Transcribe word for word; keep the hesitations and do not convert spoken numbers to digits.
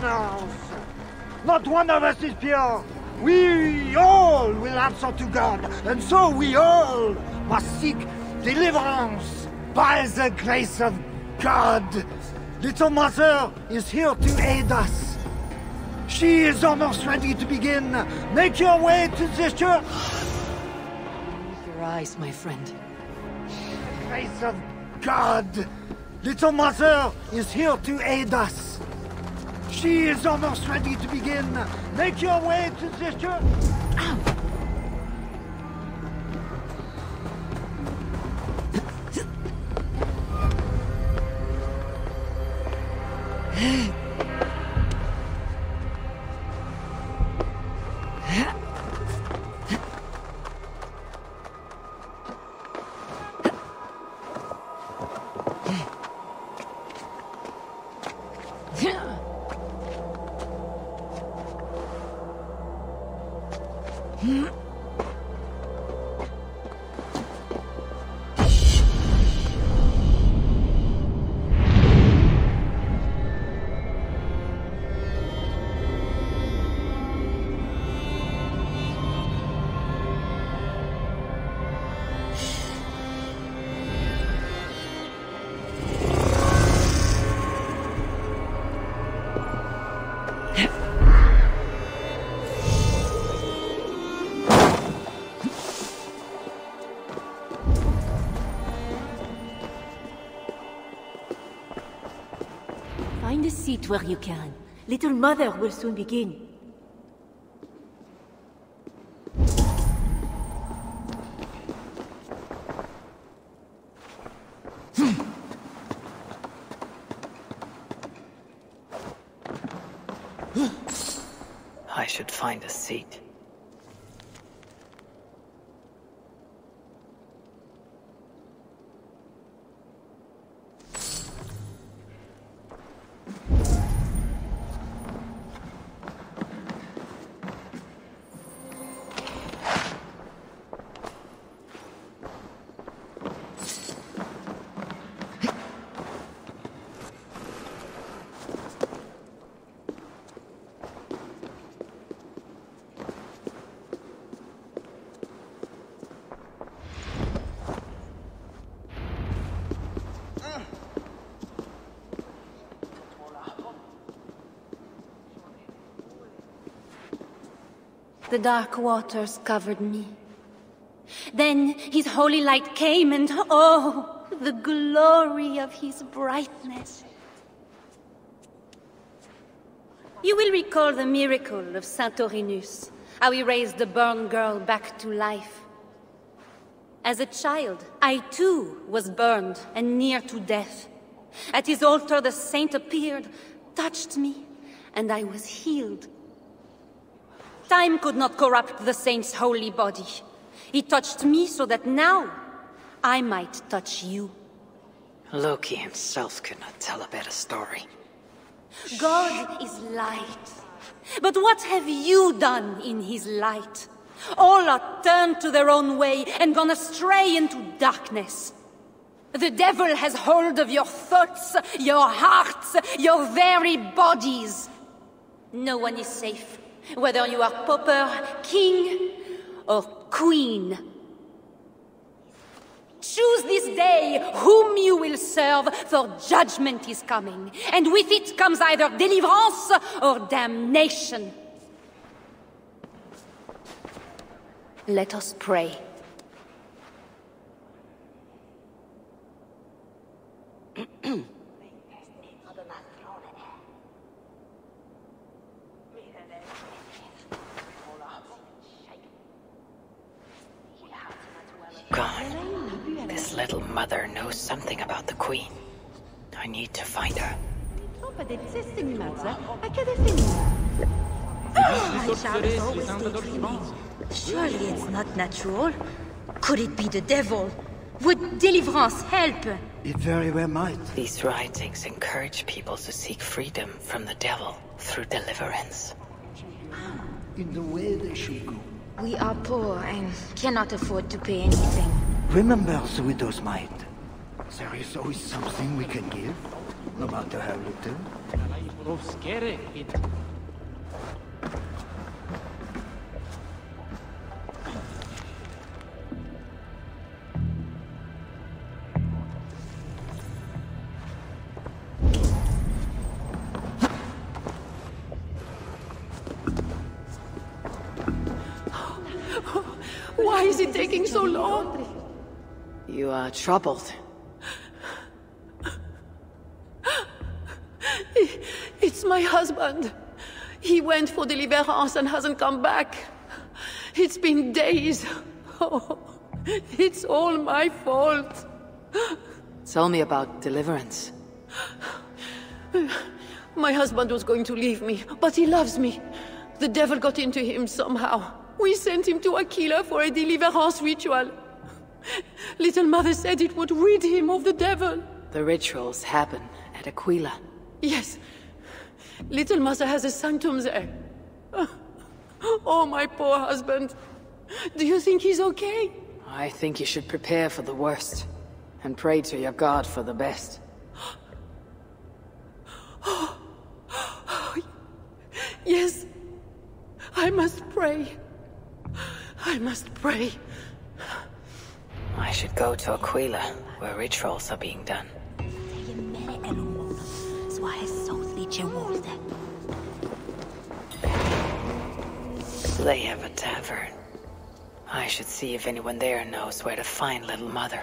sinners. Not one of us is pure. We all will answer to God, and so we all must seek deliverance by the grace of God. Little Mother is here to aid us. She is almost ready to begin. Make your way to this church. Open your eyes, my friend. The grace of God. Little Mother is here to aid us. She is almost ready to begin. Make your way to this church. Ow. Find a seat where you can. Little Mother will soon begin. I should find a seat. The dark waters covered me. Then his holy light came, and oh, the glory of his brightness. You will recall the miracle of Saint Orinus, how he raised the born girl back to life. As a child, I too was burned and near to death. At his altar, the saint appeared, touched me, and I was healed. Time could not corrupt the saint's holy body. He touched me so that now I might touch you. Loki himself could not tell a better story. God is light. But what have you done in his light? All are turned to their own way and gone astray into darkness. The devil has hold of your thoughts, your hearts, your very bodies. No one is safe. Whether you are pauper, king, or queen. Choose this day whom you will serve, for judgment is coming, and with it comes either deliverance or damnation. Let us pray. God, this little mother knows something about the queen. I need to find her. Surely it's not natural. Could it be the devil? Would deliverance help? It very well might. These writings encourage people to seek freedom from the devil through deliverance. In the way they should go. We are poor and cannot afford to pay anything. Remember the widow's mite. There is always something we can give. I'm about to have you too. Why is it taking so long? You are troubled. It's my husband. He went for deliverance and hasn't come back. It's been days. Oh, it's all my fault. Tell me about deliverance. My husband was going to leave me, but he loves me. The devil got into him somehow. We sent him to Aquila for a deliverance ritual. Little Mother said it would rid him of the devil. The rituals happen at Aquila. Yes. Little Mother has a sanctum there. Oh, my poor husband. Do you think he's okay? I think you should prepare for the worst and pray to your God for the best. Yes. I must pray. I must pray. I should go to Aquila, where rituals are being done. They have a tavern. I should see if anyone there knows where to find Little Mother.